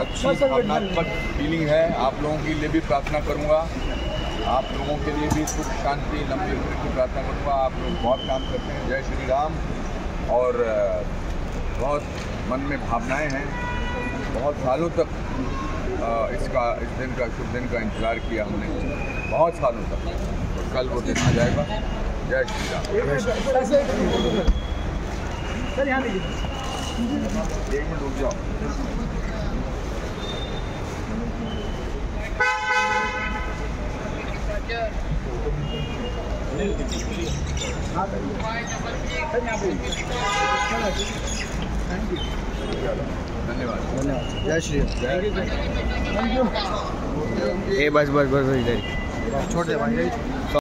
अच्छी भावनात्मक फीलिंग है। आप लोगों के लिए भी प्रार्थना करूँगा, आप लोगों के लिए भी सुख शांति लंबी उम्र की प्रार्थना करूँगा। आप लोग बहुत काम करते हैं, जय श्री राम। और बहुत मन में भावनाएँ हैं, बहुत सालों तक इस दिन का शुभ दिन का इंतज़ार किया हमने, बहुत सालों तक। कल वो दिन आ जाएगा। जय श्री राम। एक मिनट रुक जाओ। धन्यवाद। जय श्री राम। बस बस बस छोड़ दे भाई।